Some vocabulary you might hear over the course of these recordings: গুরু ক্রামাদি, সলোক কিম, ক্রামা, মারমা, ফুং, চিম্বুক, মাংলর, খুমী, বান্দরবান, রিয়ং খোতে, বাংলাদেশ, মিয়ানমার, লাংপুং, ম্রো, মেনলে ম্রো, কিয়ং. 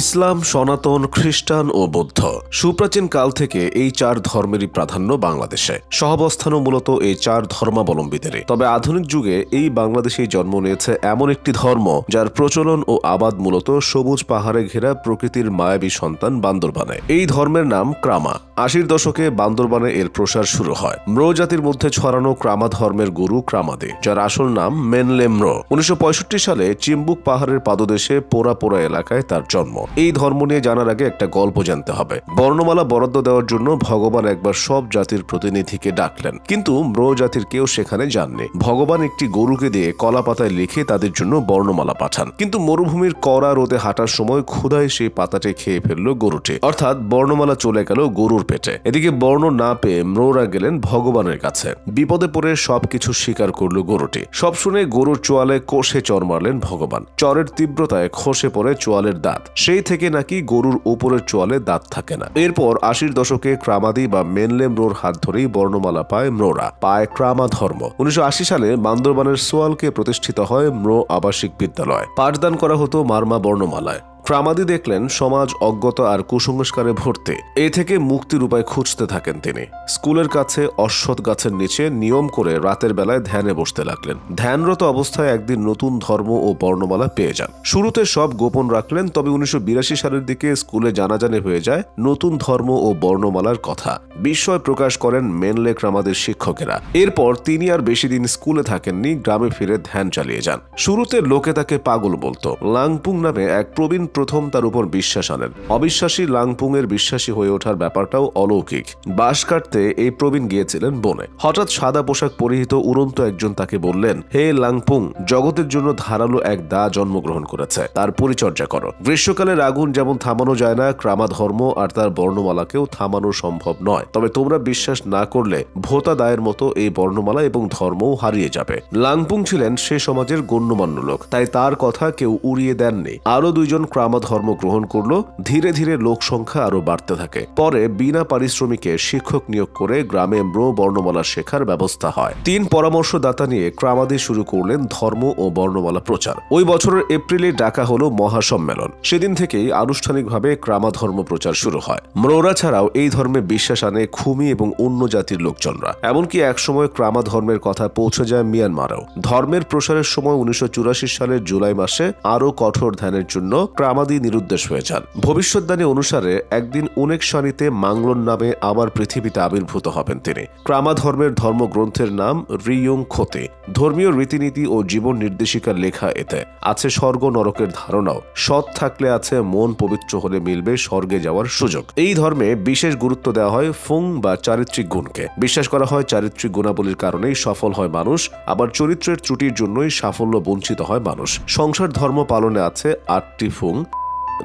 ইসলাম, সনাতন, খ্রিস্টান ও বৌদ্ধ। সুপ্রাচীন কাল থেকে এই চার ধর্মেরই প্রাধান্য বাংলাদেশে। সহাবস্থানও মূলত এই চার ধর্মাবলম্বীদেরই। তবে আধুনিক যুগে এই বাংলাদেশেই জন্ম নিয়েছে এমন একটি ধর্ম যার প্রচলন ও আবাদ মূলত সবুজ পাহাড়ে ঘেরা প্রকৃতির মায়াবী সন্তান বান্দরবানে। এই ধর্মের নাম ক্রামা। ৮০-এর দশকে বান্দরবানে এর প্রসার শুরু হয়। ম্রো জাতির মধ্যে ছড়ানো ক্রামা ধর্মের গুরু ক্রামাদে, যার আসল নাম মেনলে ম্রো। ১৯৬৫ সালে চিম্বুক পাহাড়ের পাদদেশে পোড়া পোড়া এলাকায় তার জন্ম। এই ধর্ম নিয়ে জানার আগে একটা গল্প জানতে হবে। বর্ণমালা বরাদ্দ দেওয়ার জন্য ভগবান একবার সব জাতির প্রতিনিধিকে ডাকলেন, কিন্তু ম্রো জাতির কেউ সেখানে যাননি। ভগবান একটি গরুকে দিয়ে কলা পাতায় লিখে তাদের জন্য বর্ণমালা পাঠান, কিন্তু মরুভূমির কড়া রোদে হাঁটার সময় ক্ষুধায় সেই পাতাটি খেয়ে ফেলল গরুটি, অর্থাৎ বর্ণমালা চলে গেল গরুর পেটে। এদিকে বর্ণ না পেয়ে ম্রোরা গেলেন ভগবানের কাছে। বিপদে পড়ে সবকিছু স্বীকার করল গরুটি। সব শুনে গরুর চোয়ালে কষে চর মারলেন ভগবান। চরের তীব্রতায় খসে পড়ে চোয়ালের দাঁত। সেই থেকে নাকি গরুর উপরের চোয়ালে দাঁত থাকে না। এরপর ৮০-এর দশকে ক্রামাদি বা মেনলে ম্রোর হাত ধরেই বর্ণমালা পায় ম্রোরা, পায় ক্রামা ধর্ম। ১৯৮০ সালে বান্দরবানের সোয়ালকে প্রতিষ্ঠিত হয় ম্রো আবাসিক বিদ্যালয়। পাঠদান করা হতো মারমা বর্ণমালায়। ক্রামাদি দেখলেন সমাজ অজ্ঞতা আর কুসংস্কারে ভর্তি। এ থেকে মুক্তির উপায় খুঁজতে থাকেন তিনি। স্কুলের কাছে অশ্বত্থ গাছের নিচে নিয়ম করে রাতের বেলায় ধ্যানে বসতে লাগলেন। ধ্যানরত অবস্থায় একদিন নতুন ধর্ম ও বর্ণমালা পেয়ে যান। শুরুতে সব গোপন রাখলেন, তবে ১৯৮২ সালের দিকে স্কুলে জানাজানি হয়ে যায় নতুন ধর্ম ও বর্ণমালার কথা। বিস্ময় প্রকাশ করেন মেনলে ক্রামাদের শিক্ষকেরা। এরপর তিনি আর বেশি দিন স্কুলে থাকেননি, গ্রামে ফিরে ধ্যান চালিয়ে যান। শুরুতে লোকে তাকে পাগল বলতো। লাংপুং নামে এক প্রবীণ প্রথম তার উপর বিশ্বাস আনেন। অবিশ্বাসী লাংপুং এর বিশ্বাসী হয়ে ওঠার ব্যাপারটাও অলৌকিক। বাঁশ কাটতে এই প্রবীণ গিয়েছিলেন বনে। হঠাৎ সাদা পোশাক পরিহিত উড়ন্ত একজন তাকে বললেন, হে লাংপুং, জগতের জন্য ধারালো এক দা জন্মগ্রহণ করেছে, তার পরিচর্যা করো। গ্রীষ্মকালের আগুন যেমন থামানো যায় না, ক্রামা ধর্ম আর তার বর্ণমালাকেও থামানো সম্ভব নয়। তবে তোমরা বিশ্বাস না করলে ভোতা দায়ের মতো এই বর্ণমালা এবং ধর্মও হারিয়ে যাবে। লাংপুং ছিলেন সে সমাজের গণ্যমান্য লোক, তাই তার কথা কেউ উড়িয়ে দেননি। আরো দুইজন ক্রামা ধর্ম গ্রহণ করলো। ধীরে ধীরে লোক সংখ্যা আরো বাড়তে থাকে। পরে বিনা পারিশ্রমিকে শিক্ষক নিয়োগ করে গ্রামে ম্রো বর্ণমালা শেখার ব্যবস্থা হয়। ৩ পরামর্শদাতা নিয়ে ক্রামাদি শুরু করলেন ধর্ম ও বর্ণমালা প্রচার। ওই বছরের এপ্রিলে ডাকা হলো মহাসম্মেলন। সেদিন থেকেই আনুষ্ঠানিকভাবে ক্রামা ধর্ম প্রচার শুরু হয়। ম্রোরা ছাড়াও এই ধর্মে বিশ্বাস আনে খুমী এবং অন্য জাতির লোকজনরা। এমনকি একসময় ক্রামা ধর্মের কথা পৌঁছে যায় মিয়ানমারেও। ধর্মের প্রসারের সময় ১৯৮৪ সালের জুলাই মাসে আরো কঠোর ধ্যানের জন্য ক্রামাদি নিরুদ্দেশ হয়ে যান। ভবিষ্যৎবাণী অনুসারে একদিন ১৯ সারিতে মাংলর নামে আবার পৃথিবীতে আবির্ভূত হবেন তিনি। ক্রামা ধর্মের ধর্মগ্রন্থের নাম রিয়ং খোতে। ধর্মীয় রীতিনীতি ও জীবন নির্দেশিকা লেখা এতে। আছে স্বর্গ নরকের ধারণাও। সৎ থাকলে আছে, মন পবিত্র হলে মিলবে স্বর্গে যাওয়ার সুযোগ। এই ধর্মে বিশেষ গুরুত্ব দেওয়া হয় ফুং বা চারিত্রিক গুণকে। বিশ্বাস করা হয় চারিত্রিক গুণাবলীর কারণেই সফল হয় মানুষ, আবার চরিত্রের ত্রুটির জন্যই সাফল্য বঞ্চিত হয় মানুষ। সংসার ধর্ম পালনে আছে ৮টি ফুং: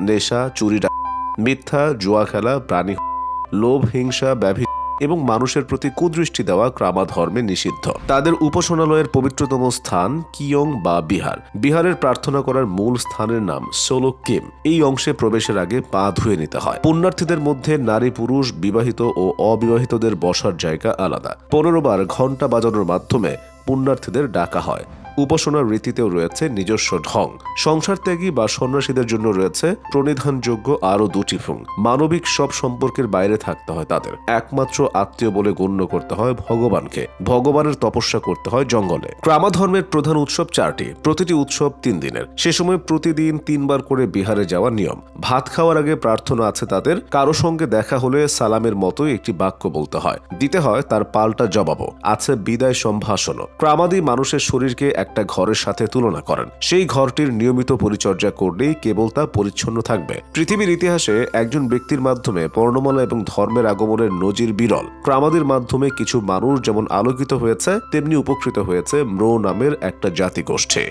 নেশা, চুরি, মিথ্যা, জুয়া খেলা, প্রাণী, লোভ, হিংসা, ব্যভিচার এবং মানুষের প্রতি কুদৃষ্টি দেওয়া ক্রামা ধর্মে নিষিদ্ধ। তাদের উপাসনালয়ের পবিত্রতম স্থান কিয়ং বা বিহার। বিহারের প্রার্থনা করার মূল স্থানের নাম সলোক কিম। এই অংশে প্রবেশের আগে পা ধুয়ে নিতে হয়। পুণ্যার্থীদের মধ্যে নারী পুরুষ, বিবাহিত ও অবিবাহিতদের বসার জায়গা আলাদা। ১৫ বার ঘণ্টা বাজানোর মাধ্যমে পুণ্যার্থীদের ডাকা হয়। উপাসনার রীতিতেও রয়েছে নিজস্ব ঢং। সংসার ত্যাগী বা সন্ন্যাসীদের জন্য রয়েছে প্রণিধানযোগ্য আরো 2টি ফুং। মানবিক সব সম্পর্কের বাইরে থাকতে হয় তাদের। একমাত্র আত্মীয় বলে গণ্য করতে হয় ভগবানকে। ভগবানের তপস্যা করতে হয় জঙ্গলে। ক্রামা ধর্মের প্রধান উৎসব 4টি। প্রতিটি উৎসব 3 দিনের। সে সময় প্রতিদিন 3 বার করে বিহারে যাওয়ার নিয়ম। ভাত খাওয়ার আগে প্রার্থনা আছে তাদের। কারো সঙ্গে দেখা হলে সালামের মতোই একটি বাক্য বলতে হয়, দিতে হয় তার পাল্টা জবাবও। আছে বিদায় সম্ভাষণও। ক্রামাদি মানুষের শরীরকে একটা ঘরের সাথে তুলনা করেন। সেই ঘরটির নিয়মিত পরিচর্যা করলেই কেবল তা পরিচ্ছন্ন থাকবে। পৃথিবীর ইতিহাসে একজন ব্যক্তির মাধ্যমে বর্ণমালা এবং ধর্মের আগমনের নজির বিরল। ক্রামাদের মাধ্যমে কিছু মানুষ যেমন আলোকিত হয়েছে, তেমনি উপকৃত হয়েছে ম্রো নামের একটা জাতিগোষ্ঠী।